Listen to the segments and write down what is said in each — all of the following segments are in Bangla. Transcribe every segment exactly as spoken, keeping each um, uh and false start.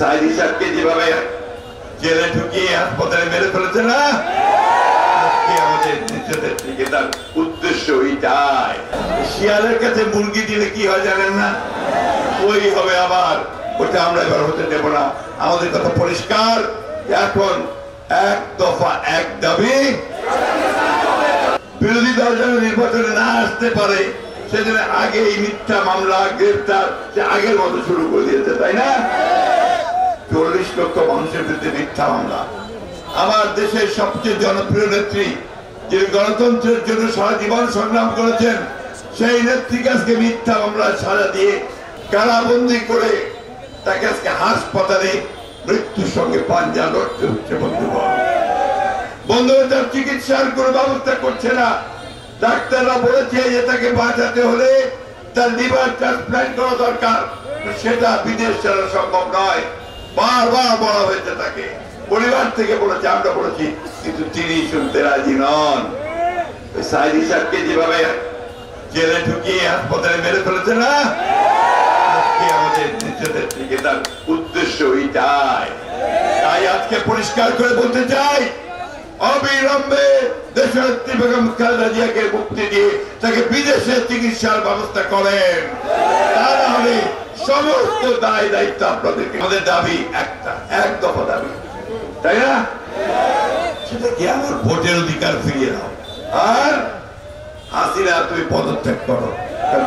সাইদি সাহেবকে যেভাবে জেলে ঢুকিয়ে হাসপাতালে মেরে ফেলেছে না, তার উদ্দেশ্য এইটাই। শিয়ালের কাছে মুরগি দিলে কি হয় জানেন না, ওই হবে আবার। ওটা আমরা এবার হতে দেব না। আমাদের কথা পরিষ্কার, এখন এক দফা এক দাবি, বিরোধী দল যেন নির্বাচনে না আসতে পারে সেজন্য আগে এই মিথ্যা মামলা গ্রেফতার সে আগের মতো শুরু করে দিয়েছে, তাই না? চল্লিশ লক্ষ মানুষের বিরুদ্ধে মিথ্যা মামলা। আমার দেশের সবচেয়ে জনপ্রিয় নেত্রী, যিনি গণতন্ত্রের জন্য সারা জীবন সংগ্রাম করেছেন, সেই নেত্রীকে আজকে মিথ্যা মামলা সাজা দিয়ে কারাবন্দী করে তাকে আজকে হাসপাতালে মৃত্যুর সঙ্গে পাঞ্জা লড়তে হচ্ছে। বন্ধুগণ, বন্ধুরা তার চিকিৎসার কোনো ব্যবস্থা করছে না। ডাক্তাররা বলেছে যে তাকে বাঁচাতে হলে তার লিভার ট্রান্সপ্ল্যান্ট করা দরকার, সেটা বিদেশ ছাড়া সম্ভব নয়। বারবার বলা হয়েছে, তাকে পরিবার থেকে বলেছে, আমরা বলেছি, কিন্তু তিনি শুনতে রাজি নন। সাইদি সাহেবকে যেভাবে জেলে ঢুকিয়ে হাসপাতালে মেরে ফেলেছে না, আমাদের নিজেদের থেকে তার উদ্দেশ্য এইটাই। তাই আজকে পরিষ্কার করে বলতে চাই, অবিলম্বে দেশনেত্রী বেগম খালেদা জিয়াকে মুক্তি দিয়ে তাকে বিদেশে চিকিৎসার ব্যবস্থা করেন। তা না হলে সমস্ত দায় দায়িত্ব আপনাদেরকে। আমাদের দাবি একটা, এক দফা দাবি, তাই না? সেটাকে আমার ভোটের অধিকার ফিরিয়ে দাও। আর হাসিনা, তুমি পদত্যাগ করো,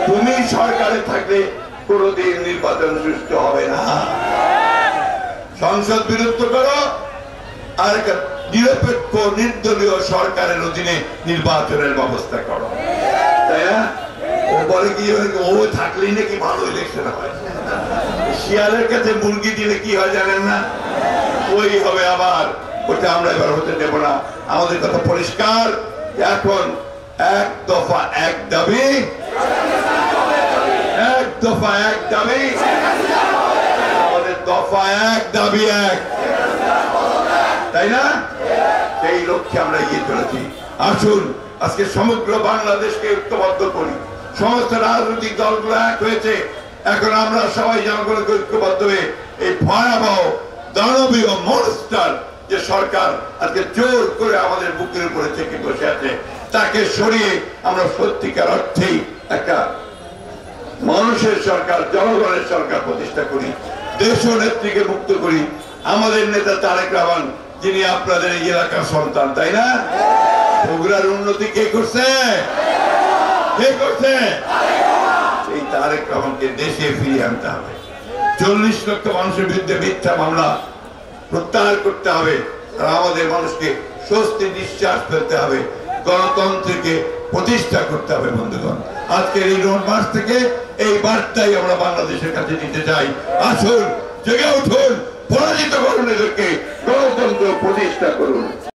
তুমি সরকারে থাকলে কোনোদিন নির্বাচন সুষ্ঠু হবে না। সংসদ বিলুপ্ত করো, আর একটা নিরপেক্ষ নির্দলীয় সরকারের অধীনে নির্বাচনের ব্যবস্থা করো, তাই না? ও বলে কি, ও থাকলেই নাকি ভালো ইলেকশন হয়। শিয়ালের কাছে মুরগি দিলে কি হয় জানেন না, ওই হবে আবার। ওটা আমরা এবার হতে দেব না। আমাদের কথা পরিষ্কার, এখন এক দফা এক দাবি, এক দফা এক দাবি, আমাদের দফা এক দাবি এক, তাই না? সেই লক্ষ্যে আমরা এগিয়ে চলেছি। আসুন আজকে সমগ্র বাংলাদেশকে ঐক্যবদ্ধ করি। সমস্ত রাজনৈতিক দলগুলো এক হয়েছে। এখন আমরা সবাই জনগণকে ঐক্যবদ্ধ হয়ে এই ভয়াবহ দানবীয় মনস্টার যে সরকার আজকে জোর করে আমাদের বুকের উপরে থেকে বসে আছে, তাকে সরিয়ে আমরা সত্যিকার অর্থেই একটা মানুষের সরকার, জনগণের সরকার প্রতিষ্ঠা করি, দেশ ও নেত্রীকে মুক্ত করি। আমাদের নেতা তারেক রহমান, যিনি আপনাদের এই এলাকার সন্তান, তাই না? বগুড়ার উন্নতি কে করছে? কে করছে? এই তারেক রহমানকে দেশে ফিরিয়ে আনতে হবে। চল্লিশ লক্ষ মানুষের বিরুদ্ধে মিথ্যা মামলা প্রত্যাহার করতে হবে, আর আমাদের মানুষকে স্বস্তি নিঃশ্বাস ফেলতে হবে, গণতন্ত্রকে প্রতিষ্ঠা করতে হবে। বন্ধুগণ, আজকের এই রোড মার্চ থেকে এই বার্তাই আমরা বাংলাদেশের কাছে নিতে চাই। আসুন, জেগে উঠুন, পরাজিত করুন এদেরকে, গণতন্ত্র প্রতিষ্ঠা করুন।